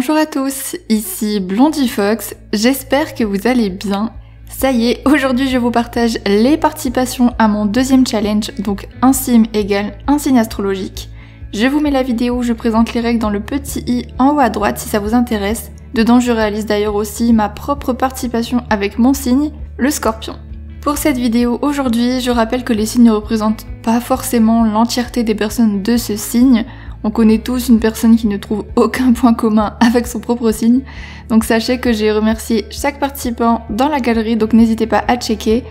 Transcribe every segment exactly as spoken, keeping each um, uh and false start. Bonjour à tous, ici Blondie Fox, j'espère que vous allez bien. Ça y est, aujourd'hui je vous partage les participations à mon deuxième challenge, donc un sim égale un signe astrologique. Je vous mets la vidéo où je présente les règles dans le petit i en haut à droite si ça vous intéresse. Dedans je réalise d'ailleurs aussi ma propre participation avec mon signe, le scorpion. Pour cette vidéo aujourd'hui, je rappelle que les signes ne représentent pas forcément l'entièreté des personnes de ce signe. On connaît tous une personne qui ne trouve aucun point commun avec son propre signe, donc sachez que j'ai remercié chaque participant dans la galerie, donc n'hésitez pas à checker,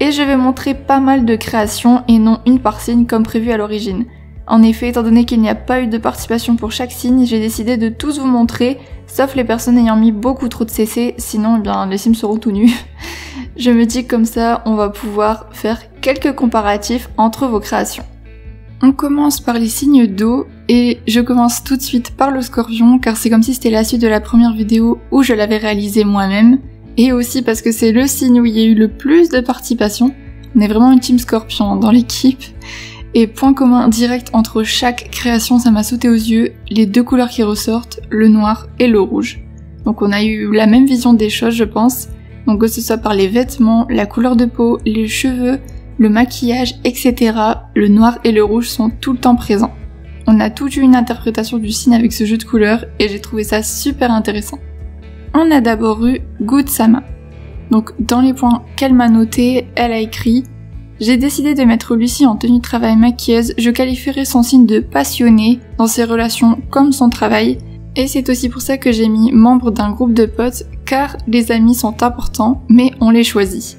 et je vais montrer pas mal de créations et non une par signe comme prévu à l'origine. En effet, étant donné qu'il n'y a pas eu de participation pour chaque signe, j'ai décidé de tous vous montrer, sauf les personnes ayant mis beaucoup trop de C C, sinon eh bien, les sims seront tout nus. Je me dis que comme ça, on va pouvoir faire quelques comparatifs entre vos créations. On commence par les signes d'eau, et je commence tout de suite par le scorpion, car c'est comme si c'était la suite de la première vidéo où je l'avais réalisé moi-même, et aussi parce que c'est le signe où il y a eu le plus de participation. On est vraiment une team scorpion dans l'équipe, et point commun direct entre chaque création, ça m'a sauté aux yeux, les deux couleurs qui ressortent, le noir et le rouge. Donc on a eu la même vision des choses je pense, donc que ce soit par les vêtements, la couleur de peau, les cheveux, le maquillage, et cetera, le noir et le rouge sont tout le temps présents. On a tout eu une interprétation du signe avec ce jeu de couleurs et j'ai trouvé ça super intéressant. On a d'abord eu Goodsama. Donc dans les points qu'elle m'a noté, elle a écrit « J'ai décidé de mettre Lucie en tenue de travail maquilleuse, je qualifierais son signe de passionnée dans ses relations comme son travail, et c'est aussi pour ça que j'ai mis membre d'un groupe de potes, car les amis sont importants, mais on les choisit. »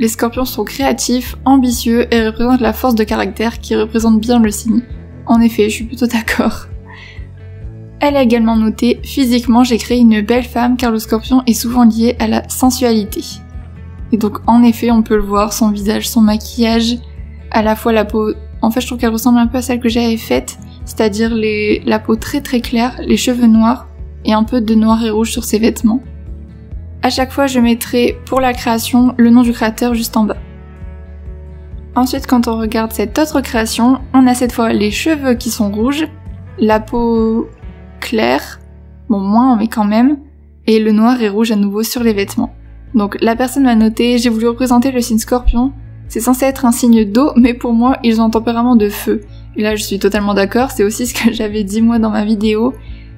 Les scorpions sont créatifs, ambitieux et représentent la force de caractère qui représente bien le signe. En effet, je suis plutôt d'accord. Elle a également noté « Physiquement, j'ai créé une belle femme car le scorpion est souvent lié à la sensualité. » Et donc en effet, on peut le voir, son visage, son maquillage, à la fois la peau... En fait, je trouve qu'elle ressemble un peu à celle que j'avais faite, c'est-à-dire les... la peau très très claire, les cheveux noirs et un peu de noir et rouge sur ses vêtements. À chaque fois, je mettrai pour la création le nom du créateur juste en bas. Ensuite, quand on regarde cette autre création, on a cette fois les cheveux qui sont rouges, la peau claire, bon moins mais quand même, et le noir et rouge à nouveau sur les vêtements. Donc la personne m'a noté, j'ai voulu représenter le signe scorpion, c'est censé être un signe d'eau, mais pour moi, ils ont un tempérament de feu. Et là, je suis totalement d'accord, c'est aussi ce que j'avais dit moi dans ma vidéo.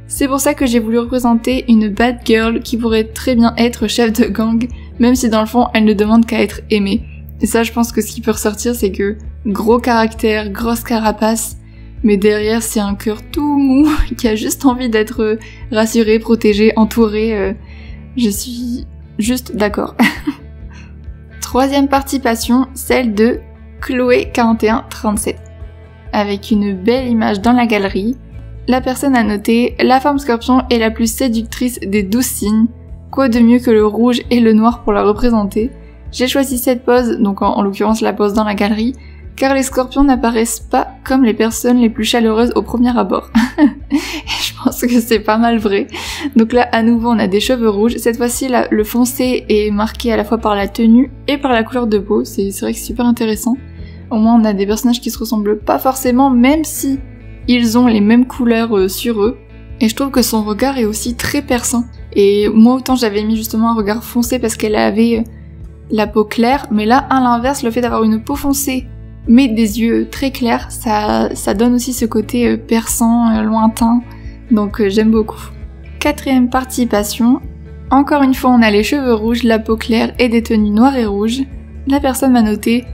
C'est pour ça que j'ai voulu représenter une bad girl qui pourrait très bien être chef de gang, même si dans le fond elle ne demande qu'à être aimée. Et ça je pense que ce qui peut ressortir c'est que gros caractère, grosse carapace, mais derrière c'est un cœur tout mou qui a juste envie d'être rassuré, protégé, entouré. Euh, je suis juste d'accord. Troisième participation, celle de Chloé quatre un trois sept, avec une belle image dans la galerie. La personne a noté « La femme scorpion est la plus séductrice des douze signes. Quoi de mieux que le rouge et le noir pour la représenter? J'ai choisi cette pose, donc en, en l'occurrence la pose dans la galerie, car les scorpions n'apparaissent pas comme les personnes les plus chaleureuses au premier abord. » Je pense que c'est pas mal vrai. Donc là, à nouveau, on a des cheveux rouges. Cette fois-ci, le foncé est marqué à la fois par la tenue et par la couleur de peau. C'est vrai que c'est super intéressant. Au moins, on a des personnages qui se ressemblent pas forcément, même si... ils ont les mêmes couleurs sur eux, et je trouve que son regard est aussi très perçant. Et moi autant j'avais mis justement un regard foncé parce qu'elle avait la peau claire, mais là à l'inverse, le fait d'avoir une peau foncée mais des yeux très clairs, ça, ça donne aussi ce côté perçant, lointain, donc j'aime beaucoup. Quatrième participation, encore une fois on a les cheveux rouges, la peau claire et des tenues noires et rouges. La personne m'a noté...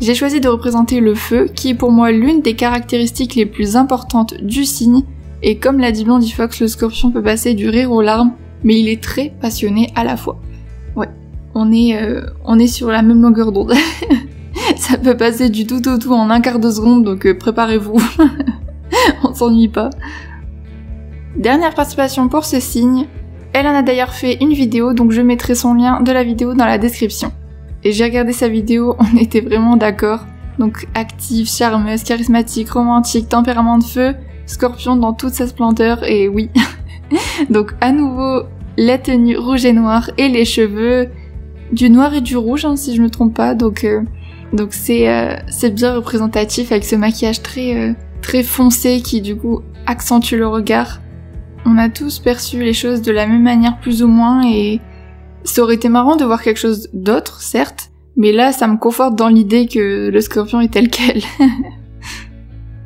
J'ai choisi de représenter le feu, qui est pour moi l'une des caractéristiques les plus importantes du signe, et comme l'a dit Blondie Fox, le scorpion peut passer du rire aux larmes, mais il est très passionné à la fois. Ouais, on est, euh, on est sur la même longueur d'onde. Ça peut passer du tout au tout en un quart de seconde, donc euh, préparez-vous, on s'ennuie pas. Dernière participation pour ce signe, elle en a d'ailleurs fait une vidéo, donc je mettrai son lien de la vidéo dans la description. Et j'ai regardé sa vidéo, on était vraiment d'accord. Donc active, charmeuse, charismatique, romantique, tempérament de feu, scorpion dans toute sa splendeur, et oui. Donc à nouveau, la tenue rouge et noire, et les cheveux du noir et du rouge, hein, si je ne me trompe pas. Donc euh, donc c'est euh, c'est bien représentatif avec ce maquillage très, euh, très foncé qui du coup accentue le regard. on a tous perçu les choses de la même manière plus ou moins et ça aurait été marrant de voir quelque chose d'autre, certes, mais là ça me conforte dans l'idée que le scorpion est tel quel.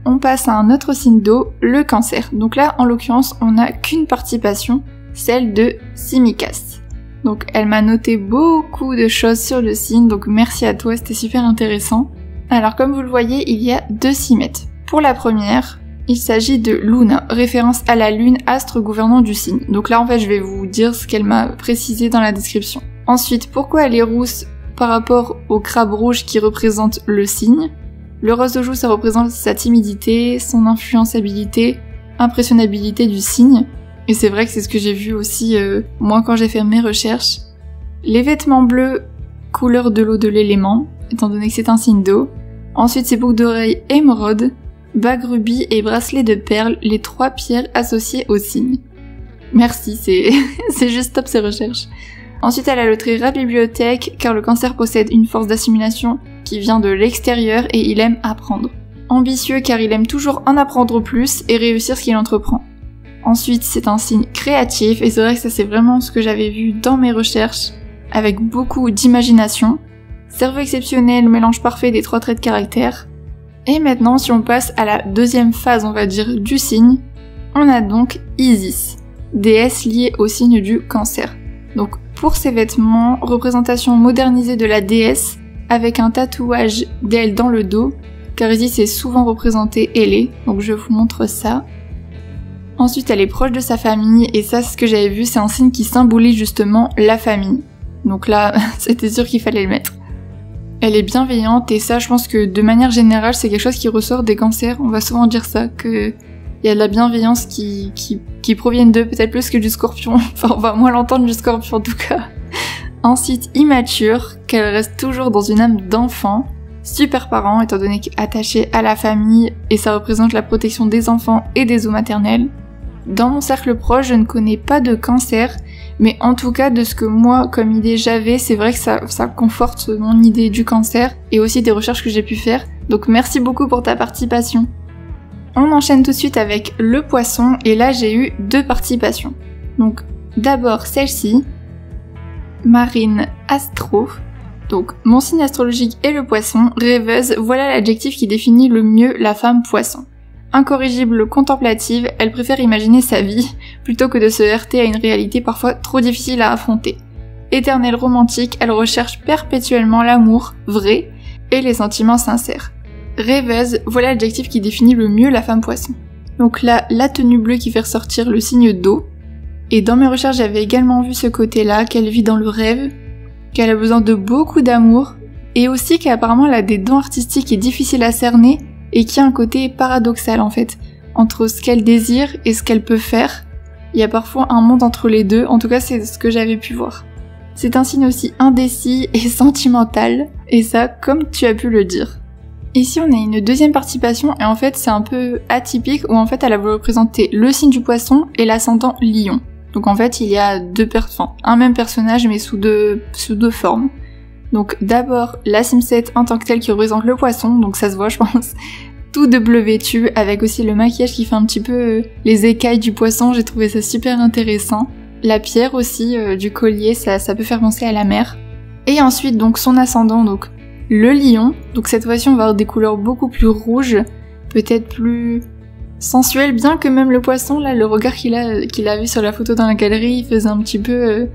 On passe à un autre signe d'eau, le cancer. Donc là, en l'occurrence, on n'a qu'une participation, celle de Simicas. Donc elle m'a noté beaucoup de choses sur le signe, donc merci à toi, c'était super intéressant. Alors comme vous le voyez, il y a deux simètres. Pour la première, il s'agit de Luna, référence à la lune, astre gouvernant du signe. Donc là en fait je vais vous dire ce qu'elle m'a précisé dans la description. Ensuite, pourquoi elle est rousse par rapport au crabe rouge qui représente le signe? Le rose de joue, ça représente sa timidité, son influençabilité, impressionnabilité du signe. Et c'est vrai que c'est ce que j'ai vu aussi, euh, moi, quand j'ai fait mes recherches. Les vêtements bleus, couleur de l'eau de l'élément, étant donné que c'est un signe d'eau. Ensuite, ses boucles d'oreilles émeraudes, bague rubis et bracelet de perles, les trois pierres associées au signe. Merci, c'est c'est juste top ces recherches. Ensuite, elle a le trait rat bibliothèque, car le cancer possède une force d'assimilation qui vient de l'extérieur et il aime apprendre. Ambitieux, car il aime toujours en apprendre plus et réussir ce qu'il entreprend. Ensuite, c'est un signe créatif, et c'est vrai que ça c'est vraiment ce que j'avais vu dans mes recherches, avec beaucoup d'imagination. Cerveau exceptionnel, mélange parfait des trois traits de caractère. Et maintenant, si on passe à la deuxième phase, on va dire, du signe, on a donc Isis, déesse liée au signe du cancer. Donc pour ses vêtements, représentation modernisée de la déesse, avec un tatouage d'elle dans le dos, car Isis est souvent représentée ailée, donc je vous montre ça. Ensuite, elle est proche de sa famille, et ça, c'est ce que j'avais vu, c'est un signe qui symbolise justement la famille. Donc là, c'était sûr qu'il fallait le mettre. Elle est bienveillante, et ça, je pense que de manière générale, c'est quelque chose qui ressort des cancers. On va souvent dire ça, qu'il y a de la bienveillance qui, qui, qui provient d'eux, peut-être plus que du scorpion. Enfin, on va moins l'entendre du scorpion, en tout cas. Ensuite, immature, qu'elle reste toujours dans une âme d'enfant. Super parent, étant donné qu'attachée à la famille, et ça représente la protection des enfants et des eaux maternelles. Dans mon cercle proche, je ne connais pas de cancer, mais en tout cas de ce que moi, comme idée, j'avais, c'est vrai que ça, ça conforte mon idée du cancer et aussi des recherches que j'ai pu faire. Donc merci beaucoup pour ta participation. On enchaîne tout de suite avec le poisson, et là j'ai eu deux participations. Donc d'abord celle-ci, Marine Astro. Donc mon signe astrologique est le poisson, rêveuse, voilà l'adjectif qui définit le mieux la femme poisson. Incorrigible, contemplative, elle préfère imaginer sa vie plutôt que de se heurter à une réalité parfois trop difficile à affronter. Éternelle romantique, elle recherche perpétuellement l'amour vrai et les sentiments sincères. Rêveuse, voilà l'adjectif qui définit le mieux la femme poisson. Donc là, la tenue bleue qui fait ressortir le signe d'eau. Et dans mes recherches, j'avais également vu ce côté-là, qu'elle vit dans le rêve, qu'elle a besoin de beaucoup d'amour, et aussi qu'apparemment elle a des dons artistiques et difficiles à cerner, et qui a un côté paradoxal en fait, entre ce qu'elle désire et ce qu'elle peut faire. Il y a parfois un monde entre les deux, en tout cas c'est ce que j'avais pu voir. C'est un signe aussi indécis et sentimental, et ça comme tu as pu le dire. Ici on a une deuxième participation, et en fait c'est un peu atypique, où en fait elle a voulu représenter le signe du poisson et l'ascendant lion. Donc en fait il y a deux enfin, un même personnage mais sous deux, sous deux formes. Donc d'abord la Simset en tant que telle qui représente le poisson, donc ça se voit je pense, tout de bleu vêtu avec aussi le maquillage qui fait un petit peu les écailles du poisson, j'ai trouvé ça super intéressant. La pierre aussi euh, du collier, ça, ça peut faire penser à la mer. Et ensuite donc son ascendant, donc le lion, donc cette fois-ci on va avoir des couleurs beaucoup plus rouges, peut-être plus sensuelles, bien que même le poisson, là le regard qu'il a, qu'il a vu sur la photo dans la galerie, il faisait un petit peu... Euh,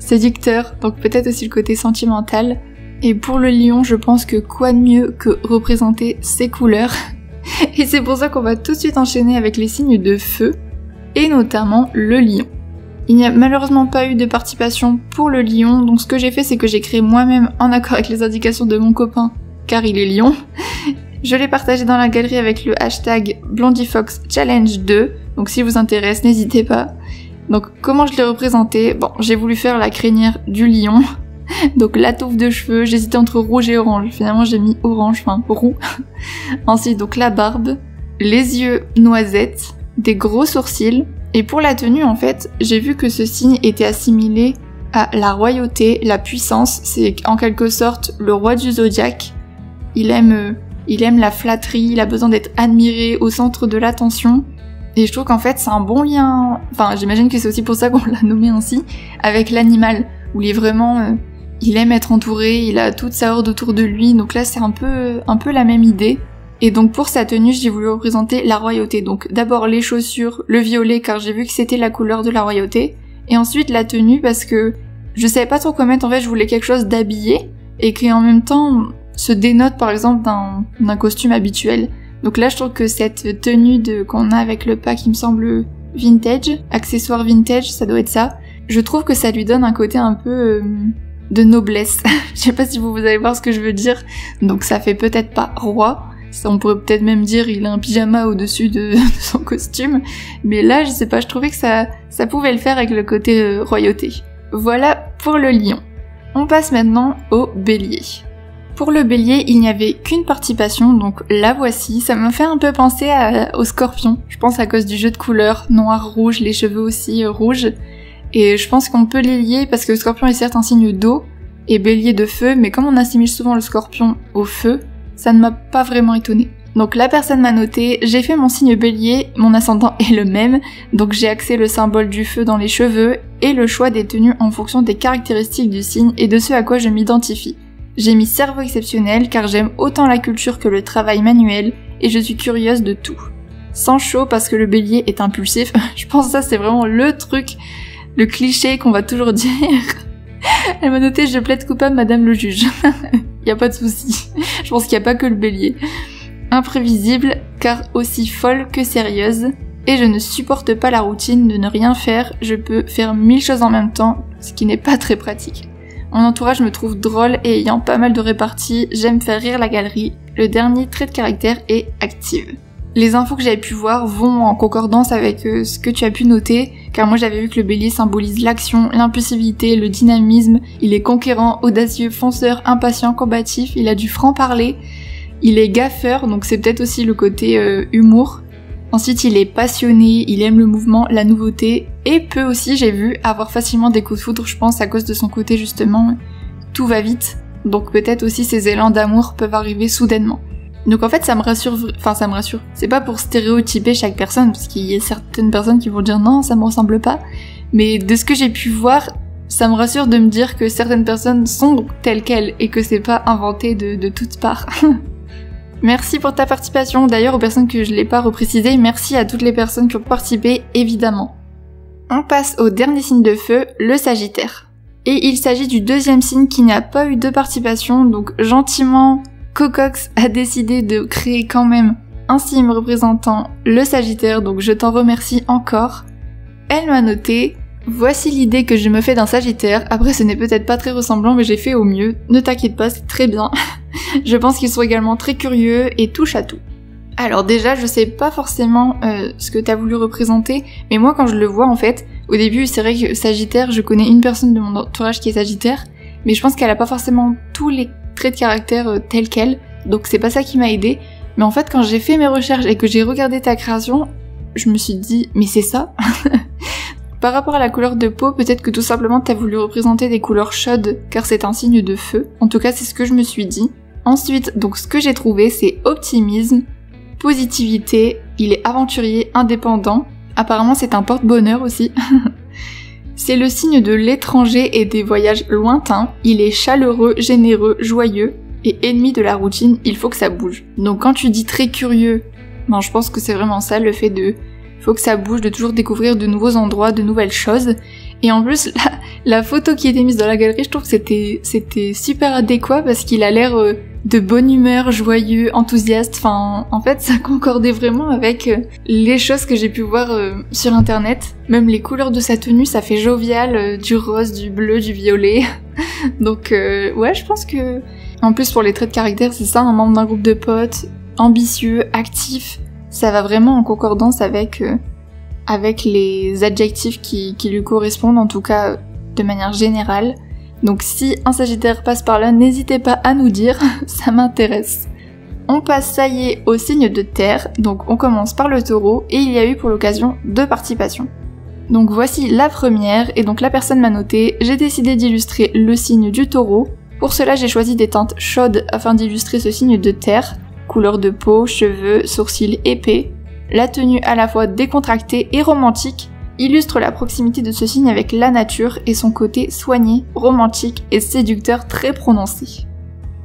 séducteur, donc peut-être aussi le côté sentimental. Et pour le lion, je pense que quoi de mieux que représenter ses couleurs. Et c'est pour ça qu'on va tout de suite enchaîner avec les signes de feu, et notamment le lion. Il n'y a malheureusement pas eu de participation pour le lion, donc ce que j'ai fait, c'est que j'ai créé moi-même, en accord avec les indications de mon copain, car il est lion. Je l'ai partagé dans la galerie avec le hashtag Blondie Fox Challenge deux, donc si vous intéresse, n'hésitez pas. Donc comment je l'ai représenté? Bon, j'ai voulu faire la crinière du lion, donc la touffe de cheveux, j'hésitais entre rouge et orange, finalement j'ai mis orange, enfin roux. Ensuite donc la barbe, les yeux noisettes, des gros sourcils, et pour la tenue en fait, j'ai vu que ce signe était assimilé à la royauté, la puissance, c'est en quelque sorte le roi du zodiaque. Il aime, il aime la flatterie, il a besoin d'être admiré, au centre de l'attention. Et je trouve qu'en fait c'est un bon lien, enfin j'imagine que c'est aussi pour ça qu'on l'a nommé ainsi, avec l'animal, où il est vraiment... Euh, il aime être entouré, il a toute sa horde autour de lui, donc là c'est un peu, un peu la même idée. Et donc pour sa tenue, j'ai voulu représenter la royauté. Donc d'abord les chaussures, le violet, car j'ai vu que c'était la couleur de la royauté. Et ensuite la tenue, parce que je savais pas trop quoi mettre, en fait je voulais quelque chose d'habillé, et qui en même temps se dénote par exemple d'un costume habituel. Donc là je trouve que cette tenue qu'on a avec le pack, il me semble vintage, accessoire vintage, ça doit être ça. Je trouve que ça lui donne un côté un peu... Euh, de noblesse. Je sais pas si vous, vous allez voir ce que je veux dire. Donc ça fait peut-être pas roi. Ça, on pourrait peut-être même dire il a un pyjama au-dessus de, de son costume. Mais là, je sais pas, je trouvais que ça, ça pouvait le faire avec le côté euh, royauté. Voilà pour le lion. On passe maintenant au bélier. Pour le bélier, il n'y avait qu'une participation, donc la voici. Ça m'a fait un peu penser à, au scorpion. Je pense à cause du jeu de couleurs, noir, rouge, les cheveux aussi euh, rouges. Et je pense qu'on peut les lier parce que le scorpion est certes un signe d'eau et bélier de feu, mais comme on assimile souvent le scorpion au feu, ça ne m'a pas vraiment étonnée. Donc la personne m'a noté, j'ai fait mon signe bélier, mon ascendant est le même, donc j'ai axé le symbole du feu dans les cheveux et le choix des tenues en fonction des caractéristiques du signe et de ce à quoi je m'identifie. J'ai mis cerveau exceptionnel car j'aime autant la culture que le travail manuel et je suis curieuse de tout. Sans chaud parce que le bélier est impulsif, je pense que ça c'est vraiment le truc... Le cliché qu'on va toujours dire. Elle m'a noté, je plaide coupable, madame le juge. Y a pas de souci. Je pense qu'il n'y a pas que le bélier. Imprévisible, car aussi folle que sérieuse. Et je ne supporte pas la routine de ne rien faire. Je peux faire mille choses en même temps, ce qui n'est pas très pratique. Mon entourage me trouve drôle et ayant pas mal de réparties. J'aime faire rire la galerie. Le dernier trait de caractère est active. Les infos que j'avais pu voir vont en concordance avec euh, ce que tu as pu noter, car moi j'avais vu que le bélier symbolise l'action, l'impulsivité, le dynamisme, il est conquérant, audacieux, fonceur, impatient, combatif, il a du franc-parler, il est gaffeur, donc c'est peut-être aussi le côté euh, humour. Ensuite il est passionné, il aime le mouvement, la nouveauté, et peut aussi, j'ai vu, avoir facilement des coups de foudre, je pense, à cause de son côté justement, tout va vite, donc peut-être aussi ses élans d'amour peuvent arriver soudainement. Donc en fait ça me rassure, enfin ça me rassure, c'est pas pour stéréotyper chaque personne, parce qu'il y a certaines personnes qui vont dire non ça me ressemble pas, mais de ce que j'ai pu voir, ça me rassure de me dire que certaines personnes sont telles quelles, et que c'est pas inventé de, de toutes parts. Merci pour ta participation, d'ailleurs aux personnes que je l'ai pas reprécisé, merci à toutes les personnes qui ont participé, évidemment. On passe au dernier signe de feu, le Sagittaire. Et il s'agit du deuxième signe qui n'a pas eu de participation, donc gentiment... Cocox a décidé de créer quand même un signe représentant le Sagittaire, donc je t'en remercie encore. Elle m'a noté « Voici l'idée que je me fais d'un Sagittaire. Après, ce n'est peut-être pas très ressemblant, mais j'ai fait au mieux. Ne t'inquiète pas, c'est très bien. Je pense qu'ils sont également très curieux et touchent à tout. » Alors déjà, je sais pas forcément euh, ce que t'as voulu représenter, mais moi, quand je le vois, en fait, au début, c'est vrai que Sagittaire, je connais une personne de mon entourage qui est Sagittaire, mais je pense qu'elle a pas forcément tous les trait de caractère euh, tel quel, donc c'est pas ça qui m'a aidé, mais en fait quand j'ai fait mes recherches et que j'ai regardé ta création, je me suis dit mais c'est ça. Par rapport à la couleur de peau, peut-être que tout simplement t'as voulu représenter des couleurs chaudes car c'est un signe de feu, en tout cas c'est ce que je me suis dit. Ensuite, donc ce que j'ai trouvé c'est optimisme, positivité, il est aventurier, indépendant, apparemment c'est un porte-bonheur aussi. C'est le signe de l'étranger et des voyages lointains, il est chaleureux, généreux, joyeux et ennemi de la routine, il faut que ça bouge. Donc quand tu dis très curieux, ben je pense que c'est vraiment ça le fait de faut que ça bouge, de toujours découvrir de nouveaux endroits, de nouvelles choses. Et en plus la, la photo qui était mise dans la galerie, je trouve que c'était c'était super adéquat parce qu'il a l'air de bonne humeur, joyeux, enthousiaste, enfin en fait ça concordait vraiment avec les choses que j'ai pu voir sur internet. Même les couleurs de sa tenue, ça fait jovial, du rose, du bleu, du violet. Donc euh, ouais, je pense que en plus pour les traits de caractère, c'est ça, un membre d'un groupe de potes, ambitieux, actif, ça va vraiment en concordance avec euh, avec les adjectifs qui, qui lui correspondent, en tout cas de manière générale. Donc si un Sagittaire passe par là, n'hésitez pas à nous dire, ça m'intéresse. On passe, ça y est, au signe de terre, donc on commence par le taureau, et il y a eu pour l'occasion deux participations. Donc voici la première, et donc la personne m'a noté « J'ai décidé d'illustrer le signe du taureau, pour cela j'ai choisi des teintes chaudes afin d'illustrer ce signe de terre, couleur de peau, cheveux, sourcils épais. La tenue à la fois décontractée et romantique illustre la proximité de ce signe avec la nature et son côté soigné, romantique et séducteur très prononcé.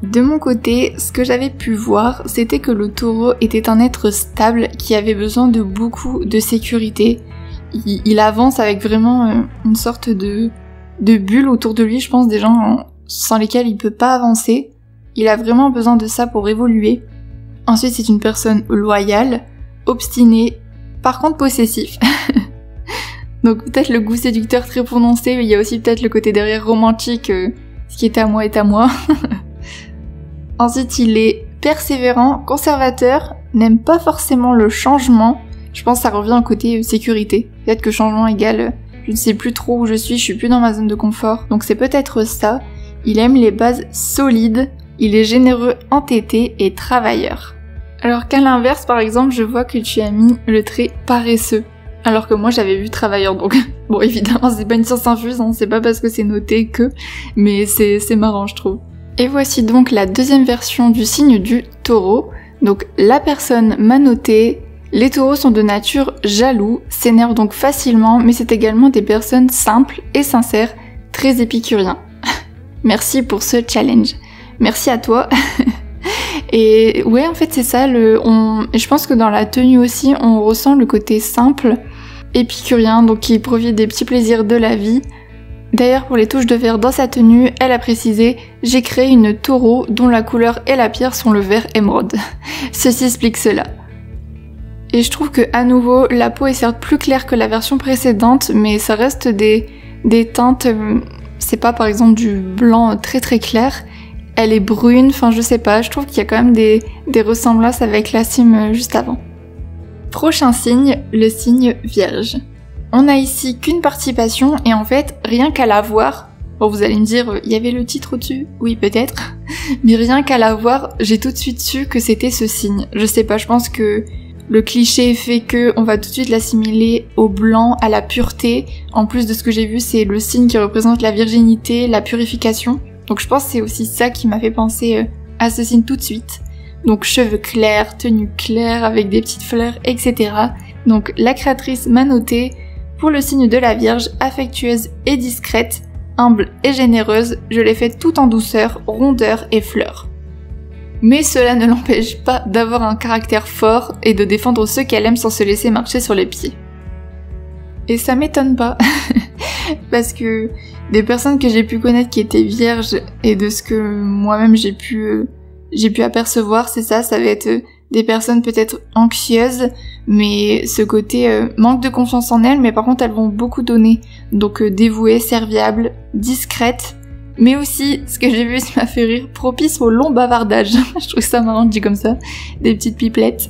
De mon côté, ce que j'avais pu voir, c'était que le taureau était un être stable qui avait besoin de beaucoup de sécurité. Il, il avance avec vraiment une sorte de, de bulle autour de lui, je pense, des gens sans lesquels il peut pas avancer. Il a vraiment besoin de ça pour évoluer. Ensuite, c'est une personne loyale, obstinée, par contre possessif. Donc peut-être le goût séducteur très prononcé, mais il y a aussi peut-être le côté derrière romantique, euh, ce qui est à moi est à moi. Ensuite, il est persévérant, conservateur, n'aime pas forcément le changement. Je pense que ça revient au côté euh, sécurité. Peut-être que changement égale, euh, je ne sais plus trop où je suis, je suis plus dans ma zone de confort. Donc c'est peut-être ça. Il aime les bases solides, il est généreux, entêté et travailleur. Alors qu'à l'inverse, par exemple, je vois que tu as mis le trait paresseux. Alors que moi j'avais vu travailleur, donc bon, évidemment c'est pas une science infuse, hein, c'est pas parce que c'est noté que, mais c'est marrant je trouve. Et voici donc la deuxième version du signe du taureau. Donc la personne m'a noté, les taureaux sont de nature jaloux, s'énervent donc facilement, mais c'est également des personnes simples et sincères, très épicuriens. Merci pour ce challenge, merci à toi. Et ouais, en fait c'est ça, le, on, je pense que dans la tenue aussi on ressent le côté simple, épicurien, donc qui provient des petits plaisirs de la vie. D'ailleurs pour les touches de vert dans sa tenue, elle a précisé « J'ai créé une taureau dont la couleur et la pierre sont le vert émeraude. Ceci explique cela. » Et je trouve que à nouveau, la peau est certes plus claire que la version précédente, mais ça reste des, des teintes, c'est pas par exemple du blanc très très clair. Elle est brune, enfin je sais pas, je trouve qu'il y a quand même des, des ressemblances avec la cime juste avant. Prochain signe, le signe Vierge. On a ici qu'une participation et en fait, rien qu'à la voir, bon vous allez me dire, il y avait le titre au-dessus? Oui peut-être, mais rien qu'à la voir, j'ai tout de suite su que c'était ce signe. Je sais pas, je pense que le cliché fait que on va tout de suite l'assimiler au blanc, à la pureté. En plus de ce que j'ai vu, c'est le signe qui représente la virginité, la purification. Donc je pense que c'est aussi ça qui m'a fait penser à ce signe tout de suite. Donc cheveux clairs, tenue claire avec des petites fleurs, et cetera. Donc la créatrice m'a noté pour le signe de la Vierge, affectueuse et discrète, humble et généreuse, je l'ai fait tout en douceur, rondeur et fleurs. Mais cela ne l'empêche pas d'avoir un caractère fort et de défendre ceux qu'elle aime sans se laisser marcher sur les pieds. Et ça m'étonne pas, parce que des personnes que j'ai pu connaître qui étaient vierges et de ce que moi-même j'ai pu euh, j'ai pu apercevoir, c'est ça, ça va être des personnes peut-être anxieuses, mais ce côté euh, manque de confiance en elles, mais par contre elles vont beaucoup donner, donc euh, dévouées, serviables, discrètes, mais aussi, ce que j'ai vu, ça m'a fait rire, propice au long bavardage, je trouve ça marrant dit comme ça, des petites pipelettes.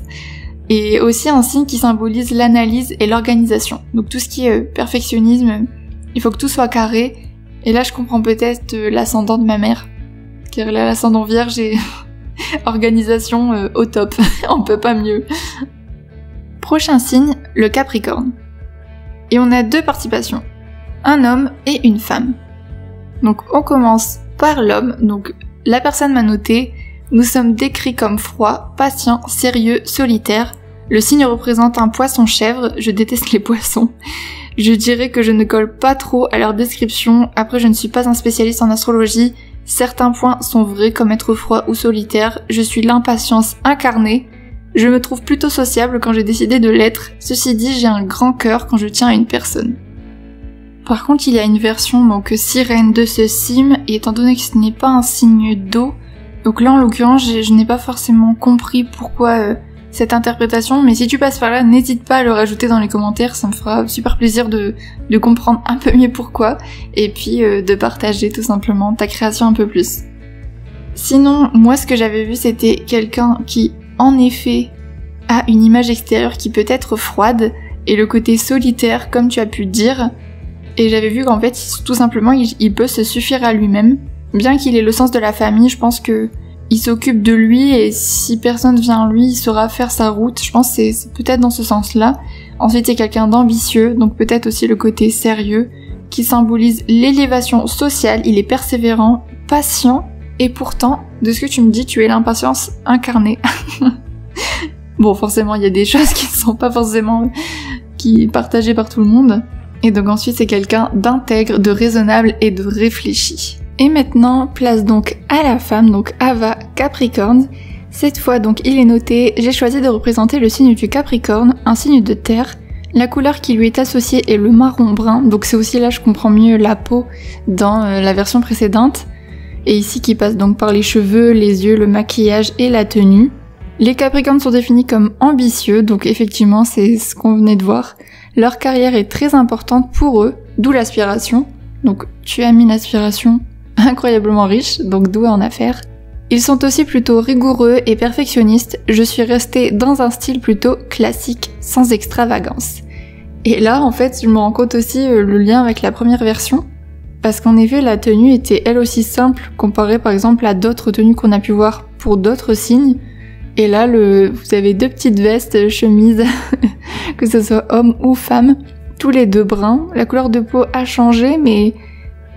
Et aussi un signe qui symbolise l'analyse et l'organisation. Donc tout ce qui est euh, perfectionnisme, il faut que tout soit carré. Et là je comprends peut-être euh, l'ascendant de ma mère. Car là l'ascendant vierge et organisation euh, au top. On peut pas mieux. Prochain signe, le Capricorne. Et on a deux participations. Un homme et une femme. Donc on commence par l'homme. Donc la personne m'a noté... Nous sommes décrits comme froids, patients, sérieux, solitaires. Le signe représente un poisson-chèvre, je déteste les poissons. Je dirais que je ne colle pas trop à leur description, après je ne suis pas un spécialiste en astrologie. Certains points sont vrais comme être froid ou solitaire, je suis l'impatience incarnée. Je me trouve plutôt sociable quand j'ai décidé de l'être, ceci dit j'ai un grand cœur quand je tiens à une personne. Par contre il y a une version donc sirène de ce signe, et étant donné que ce n'est pas un signe d'eau, donc là en l'occurrence je, je n'ai pas forcément compris pourquoi euh, cette interprétation, mais si tu passes par là n'hésite pas à le rajouter dans les commentaires, ça me fera super plaisir de, de comprendre un peu mieux pourquoi, et puis euh, de partager tout simplement ta création un peu plus. Sinon moi ce que j'avais vu c'était quelqu'un qui en effet a une image extérieure qui peut être froide, et le côté solitaire comme tu as pu dire, et j'avais vu qu'en fait tout simplement il, il peut se suffire à lui-même. Bien qu'il ait le sens de la famille, je pense que il s'occupe de lui et si personne vient à lui, il saura faire sa route. Je pense que c'est peut-être dans ce sens-là. Ensuite, c'est quelqu'un d'ambitieux, donc peut-être aussi le côté sérieux, qui symbolise l'élévation sociale. Il est persévérant, patient, et pourtant, de ce que tu me dis, tu es l'impatience incarnée. Bon, forcément, il y a des choses qui ne sont pas forcément qui partagées par tout le monde. Et donc ensuite, c'est quelqu'un d'intègre, de raisonnable et de réfléchi. Et maintenant, place donc à la femme, donc Ava Capricorne. Cette fois, donc, il est noté, j'ai choisi de représenter le signe du Capricorne, un signe de terre. La couleur qui lui est associée est le marron brun, donc c'est aussi là je comprends mieux la peau dans euh, la version précédente. Et ici qui passe donc par les cheveux, les yeux, le maquillage et la tenue. Les Capricornes sont définis comme ambitieux, donc effectivement c'est ce qu'on venait de voir. Leur carrière est très importante pour eux, d'où l'aspiration. Donc tu as mis une aspiration incroyablement riche, donc doué en affaires. Ils sont aussi plutôt rigoureux et perfectionnistes, je suis restée dans un style plutôt classique, sans extravagance. Et là en fait je me rends compte aussi euh, le lien avec la première version. Parce qu'en effet, la tenue était elle aussi simple, comparée par exemple à d'autres tenues qu'on a pu voir pour d'autres signes. Et là, le... vous avez deux petites vestes, chemises, que ce soit homme ou femme, tous les deux bruns. La couleur de peau a changé, mais,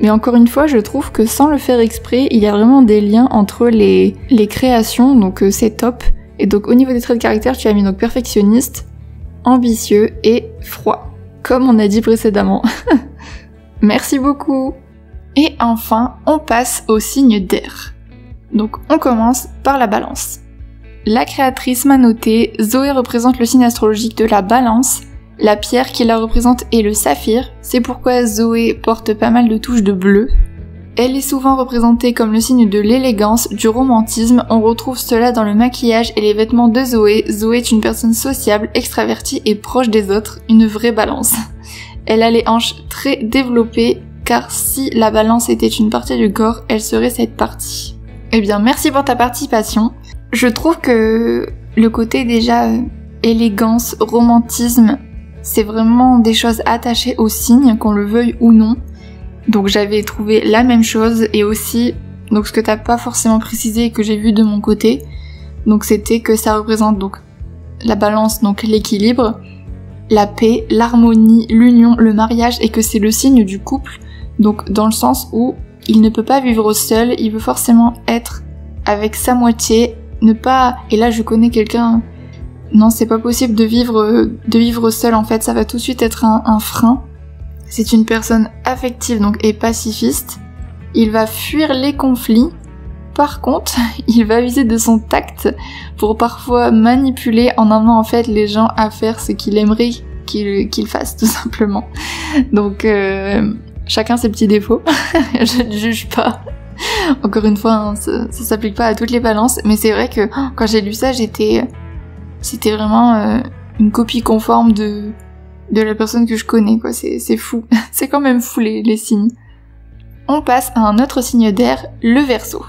mais encore une fois, je trouve que sans le faire exprès, il y a vraiment des liens entre les, les créations, donc c'est top. Et donc au niveau des traits de caractère, tu as mis donc perfectionniste, ambitieux et froid, comme on a dit précédemment. Merci beaucoup. Et enfin, on passe au signe d'air. Donc on commence par la balance. La créatrice m'a noté, Zoé représente le signe astrologique de la balance, la pierre qui la représente est le saphir, c'est pourquoi Zoé porte pas mal de touches de bleu. Elle est souvent représentée comme le signe de l'élégance, du romantisme, on retrouve cela dans le maquillage et les vêtements de Zoé. Zoé est une personne sociable, extravertie et proche des autres, une vraie balance. Elle a les hanches très développées, car si la balance était une partie du corps, elle serait cette partie. Eh bien, merci pour ta participation. Je trouve que le côté déjà euh, élégance, romantisme, c'est vraiment des choses attachées au signe, qu'on le veuille ou non. Donc j'avais trouvé la même chose, et aussi, donc ce que t'as pas forcément précisé et que j'ai vu de mon côté, donc c'était que ça représente donc la balance, donc l'équilibre, la paix, l'harmonie, l'union, le mariage, et que c'est le signe du couple, donc dans le sens où il ne peut pas vivre seul, il veut forcément être avec sa moitié, ne pas... Et là je connais quelqu'un... Non, c'est pas possible de vivre, de vivre seul en fait, ça va tout de suite être un, un frein. C'est une personne affective donc et pacifiste, il va fuir les conflits, par contre, il va user de son tact pour parfois manipuler en amenant en fait les gens à faire ce qu'il aimerait qu'ils qu'ils fassent tout simplement. Donc euh, chacun ses petits défauts, je ne juge pas. Encore une fois, hein, ça, ça s'applique pas à toutes les balances, mais c'est vrai que quand j'ai lu ça, j'étais... C'était vraiment euh, une copie conforme de, de la personne que je connais, quoi. C'est fou, c'est quand même fou les, les signes. On passe à un autre signe d'air, le Verseau.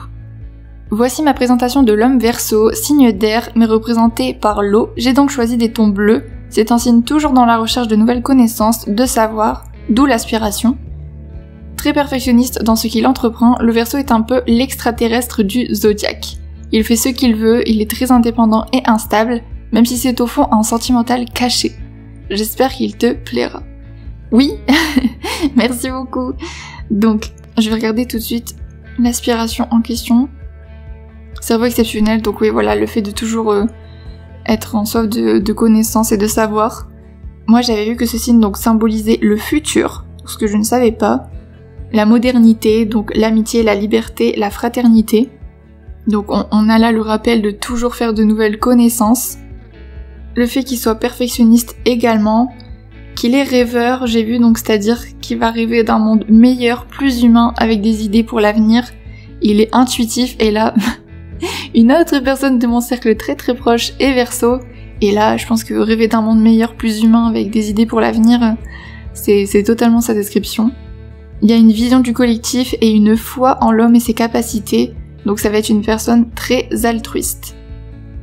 Voici ma présentation de l'homme Verseau, signe d'air, mais représenté par l'eau. J'ai donc choisi des tons bleus, c'est un signe toujours dans la recherche de nouvelles connaissances, de savoir, d'où l'aspiration. Très perfectionniste dans ce qu'il entreprend, le Verseau est un peu l'extraterrestre du zodiaque. Il fait ce qu'il veut, il est très indépendant et instable, même si c'est au fond un sentimental caché. J'espère qu'il te plaira. Oui, merci beaucoup. Donc, je vais regarder tout de suite l'aspiration en question. Cerveau exceptionnel, donc oui, voilà, le fait de toujours euh, être en soif de, de connaissances et de savoir. Moi, j'avais vu que ce signe donc symbolisait le futur, ce que je ne savais pas, la modernité, donc l'amitié, la liberté, la fraternité. Donc on, on a là le rappel de toujours faire de nouvelles connaissances. Le fait qu'il soit perfectionniste également, qu'il est rêveur, j'ai vu, donc c'est-à-dire qu'il va rêver d'un monde meilleur, plus humain, avec des idées pour l'avenir. Il est intuitif, et là... Une autre personne de mon cercle très très proche est Verseau, et là je pense que rêver d'un monde meilleur, plus humain, avec des idées pour l'avenir, c'est totalement sa description. Il y a une vision du collectif et une foi en l'homme et ses capacités, donc ça va être une personne très altruiste.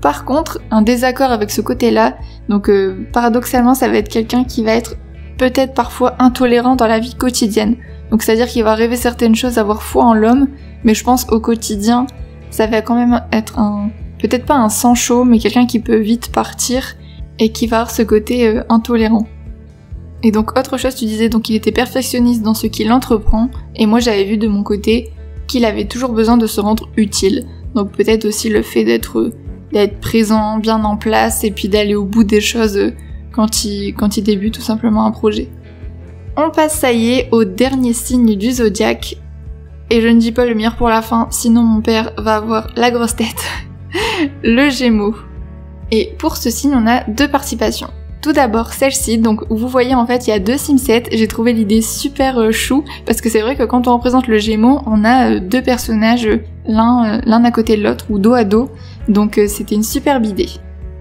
Par contre, un désaccord avec ce côté-là, donc euh, paradoxalement ça va être quelqu'un qui va être peut-être parfois intolérant dans la vie quotidienne, donc c'est-à-dire qu'il va rêver certaines choses, avoir foi en l'homme, mais je pense au quotidien, ça va quand même être un, peut-être pas un sang chaud, mais quelqu'un qui peut vite partir et qui va avoir ce côté euh, intolérant. Et donc autre chose, tu disais donc il était perfectionniste dans ce qu'il entreprend, et moi j'avais vu de mon côté qu'il avait toujours besoin de se rendre utile. Donc peut-être aussi le fait d'être d'être présent, bien en place, et puis d'aller au bout des choses quand il, quand il débute tout simplement un projet. On passe, ça y est, au dernier signe du zodiaque. Et je ne dis pas le meilleur pour la fin, sinon mon père va avoir la grosse tête. Le Gémeaux. Et pour ce signe, on a deux participations. Tout d'abord celle-ci, donc vous voyez en fait il y a deux simsets, j'ai trouvé l'idée super euh, chou, parce que c'est vrai que quand on représente le Gémeaux, on a euh, deux personnages euh, l'un euh, l'un à côté de l'autre, ou dos à dos, donc euh, c'était une superbe idée.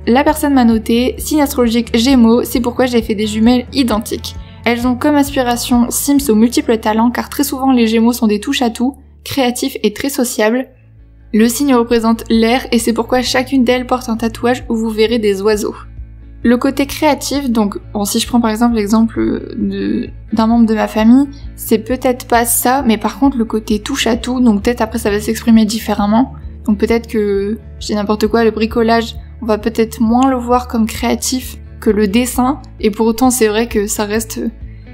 La personne m'a noté, signe astrologique Gémeaux, c'est pourquoi j'ai fait des jumelles identiques. Elles ont comme aspiration Sims aux multiples talents, car très souvent les Gémeaux sont des touches à tout, créatifs et très sociables. Le signe représente l'air, et c'est pourquoi chacune d'elles porte un tatouage où vous verrez des oiseaux. Le côté créatif, donc bon, si je prends par exemple l'exemple d'un membre de ma famille, c'est peut-être pas ça, mais par contre le côté touche à tout, donc peut-être après ça va s'exprimer différemment. Donc peut-être que, je dis n'importe quoi, le bricolage, on va peut-être moins le voir comme créatif que le dessin, et pour autant c'est vrai que ça reste,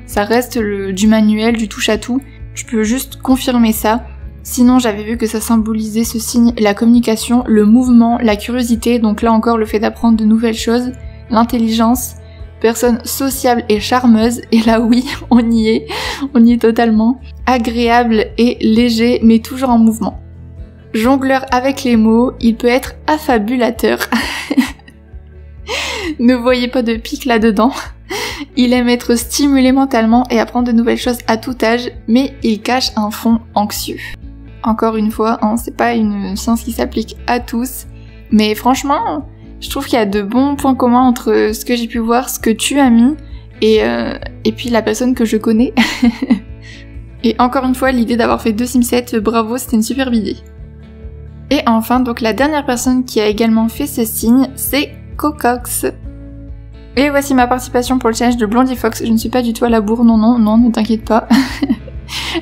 ça reste le, du manuel, du touche à tout, je peux juste confirmer ça. Sinon j'avais vu que ça symbolisait ce signe, la communication, le mouvement, la curiosité, donc là encore le fait d'apprendre de nouvelles choses, l'intelligence, personne sociable et charmeuse, et là oui, on y est, on y est totalement, agréable et léger, mais toujours en mouvement. Jongleur avec les mots, il peut être affabulateur. Ne voyez pas de pique là-dedans. Il aime être stimulé mentalement et apprendre de nouvelles choses à tout âge, mais il cache un fond anxieux. Encore une fois, hein, c'est pas une science qui s'applique à tous, mais franchement... Je trouve qu'il y a de bons points communs entre ce que j'ai pu voir, ce que tu as mis, et, euh, et puis la personne que je connais. Et encore une fois, l'idée d'avoir fait deux simsets, bravo, c'était une superbe idée. Et enfin, donc la dernière personne qui a également fait ce signe, c'est Cocox. Et voici ma participation pour le challenge de Blondie Fox. Je ne suis pas du tout à la bourre, non, non, non, ne t'inquiète pas.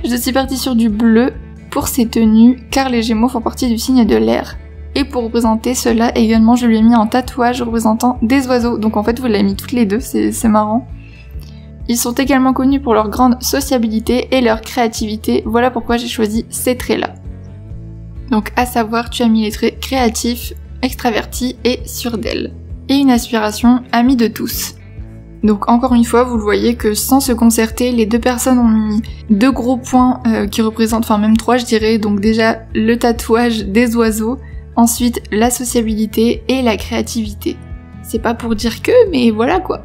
Je suis partie sur du bleu pour ses tenues, car les Gémeaux font partie du signe de l'air. Et pour représenter cela, également, je lui ai mis un tatouage représentant des oiseaux. Donc en fait, vous l'avez mis toutes les deux, c'est marrant. Ils sont également connus pour leur grande sociabilité et leur créativité. Voilà pourquoi j'ai choisi ces traits-là. Donc à savoir, tu as mis les traits créatifs, extravertis et sûrs d'elle. Et une aspiration amie de tous. Donc encore une fois, vous le voyez que sans se concerter, les deux personnes ont mis deux gros points euh, qui représentent, enfin même trois je dirais, donc déjà le tatouage des oiseaux. Ensuite, la sociabilité et la créativité. C'est pas pour dire que, mais voilà quoi.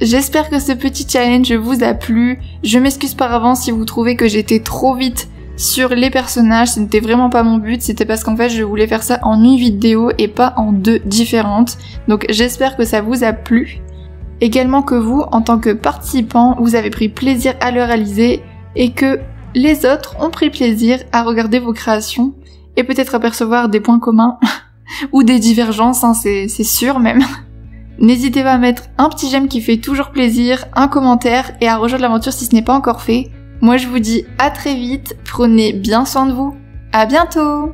J'espère que ce petit challenge vous a plu. Je m'excuse par avance si vous trouvez que j'étais trop vite sur les personnages. Ce n'était vraiment pas mon but. C'était parce qu'en fait, je voulais faire ça en une vidéo et pas en deux différentes. Donc j'espère que ça vous a plu. Également que vous, en tant que participant, vous avez pris plaisir à le réaliser et que les autres ont pris plaisir à regarder vos créations. Et peut-être apercevoir des points communs ou des divergences, hein, c'est sûr même. N'hésitez pas à mettre un petit j'aime qui fait toujours plaisir, un commentaire et à rejoindre l'aventure si ce n'est pas encore fait. Moi je vous dis à très vite, prenez bien soin de vous, à bientôt!